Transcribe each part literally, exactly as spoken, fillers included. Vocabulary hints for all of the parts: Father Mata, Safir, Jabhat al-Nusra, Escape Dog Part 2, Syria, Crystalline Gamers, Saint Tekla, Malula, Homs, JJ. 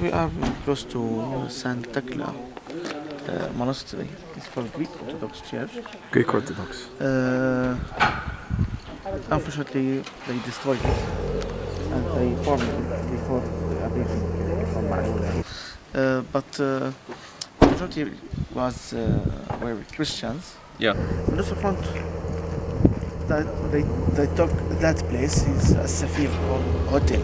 we are close to Saint Tekla uh, monastery. It's for Greek Orthodox Church. Greek Orthodox. Uh, unfortunately, they destroyed it and they formed it before the abolition from Maroon. Uh, but uh, the majority was uh, were Christians. Yeah. And also found that they they took that place is a Safir hotel.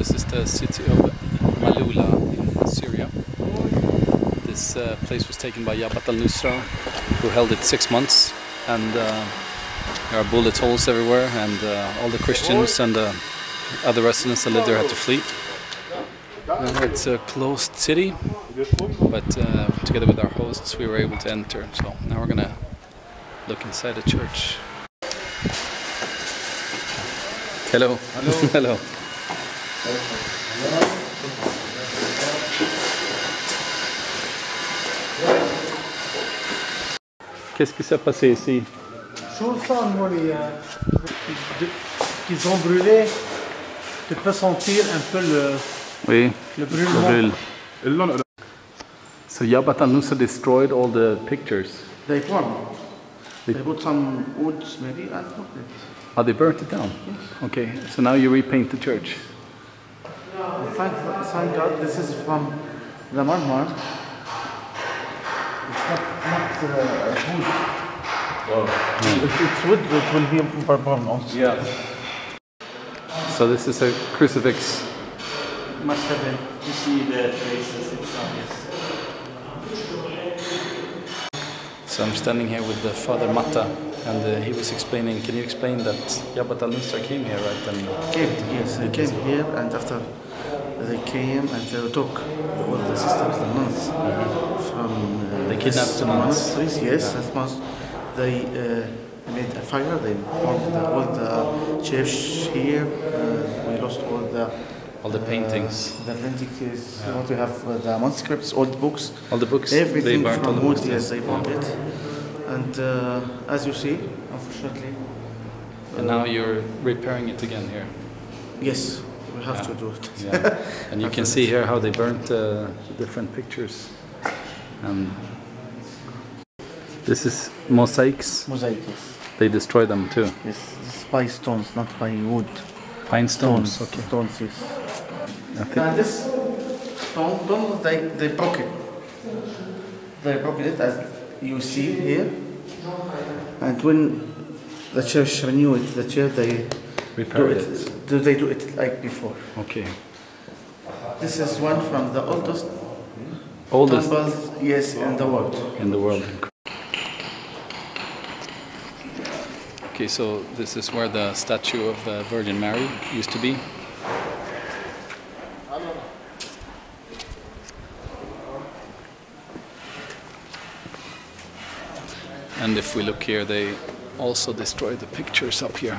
This is the city of Malula in Syria. This uh, place was taken by Jabhat al-Nusra, who held it six months. And uh, there are bullet holes everywhere, and uh, all the Christians and uh, other residents that lived there had to flee. Uh, it's a closed city, but uh, together with our hosts, we were able to enter. So now we're going to look inside the church. Hello. Hello. Hello. Qu'est-ce qui s'est passé ici? Qu'ils ont brûlé, tu peux sentir un peu le, oui, le brûlement. So Jabhat al-Nusra destroyed all the pictures. They burned. They, they put some woods maybe and burnt it. Oh, they burnt it down? Yes. Okay, so now you repaint the church. Thank, thank God, this is from the marmor. It's not, not uh, wood. Wow. If it's wood, it will be burned also. Yeah. So this is a crucifix. It must have been to see the traces in some yes. So I'm standing here with the Father Mata, and uh, he was explaining. Can you explain that Jabhat al-Nusra came here, right? And came, yes, they came here, and after. They came and they took all the sisters, the nuns, mm-hmm. from uh, they kidnapped the monasteries. Yes, yeah. Most, they uh, made a fire. They burned the, all the church here. Uh, we lost all the all the paintings. Uh, the paintings. Yeah. What we have uh, the manuscripts, old books. All the books. Everything they from wood. Yes, they burned yeah. it. And uh, as you see, unfortunately. And uh, now you're repairing it again here. Yes. We have yeah. to do it. Yeah. And you can see here how they burnt uh, different pictures. Um, this is mosaics. Mosaics. They destroy them too. Yes, this is by stones, not by wood. Pine stones. Stones, okay. Stones, yes. And this stone, they, they broke it. They broke it as you see here. And when the church renewed the church, they repaired it. it. Do they do it like before? Okay. This is one from the oldest oldest temples, yes, in the world. In the world. Okay, so this is where the statue of the Virgin Mary used to be. And if we look here, they also destroy the pictures up here.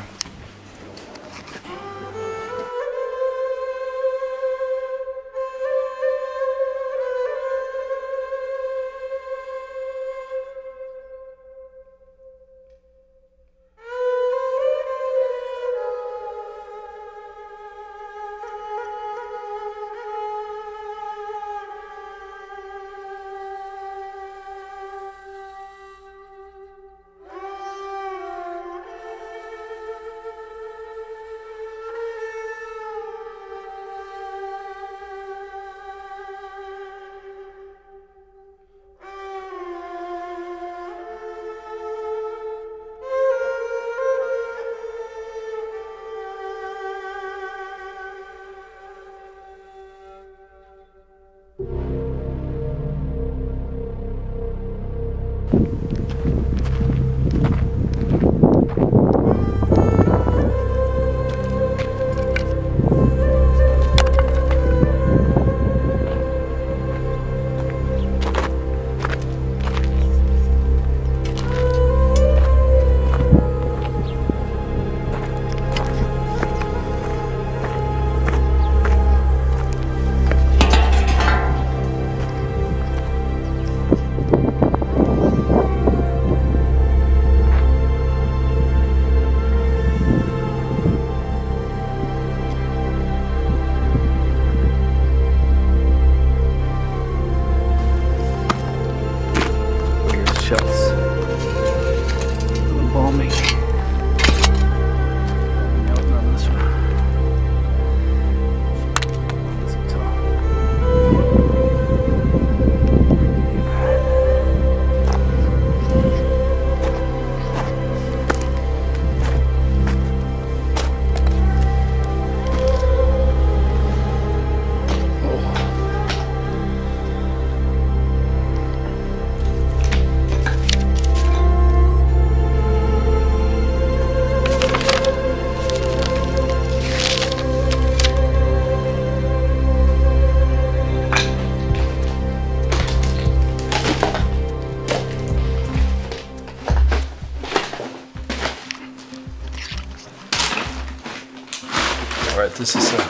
right, this is a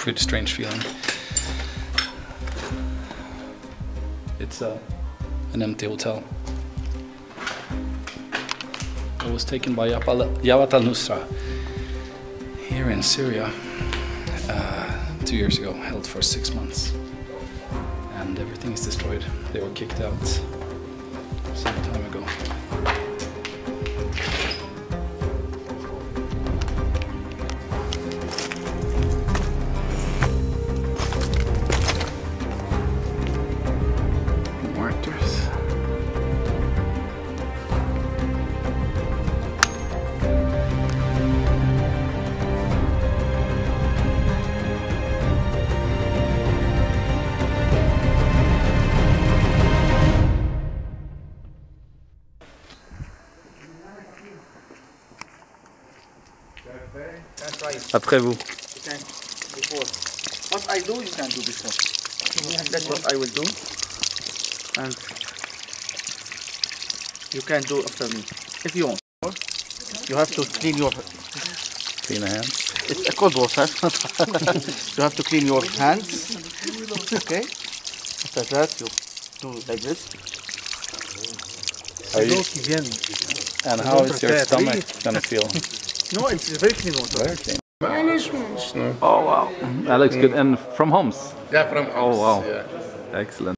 pretty strange feeling. It's uh, an empty hotel. It was taken by Jabhat al-Nusra here in Syria uh, two years ago, held for six months. And everything is destroyed. They were kicked out some time ago. Après vous. What I do, you can do before. That's what I will do. And you can do after me. If you want. You have to clean your... Clean a hand? It's a cold water. You have to clean your hands. Okay? After that, you do like this. Are you... And how is your stomach gonna feel? No, it's very clean water. Very clean. Oh wow, that looks good. And from Homs? Yeah, from Homs. Oh wow, yeah. Excellent.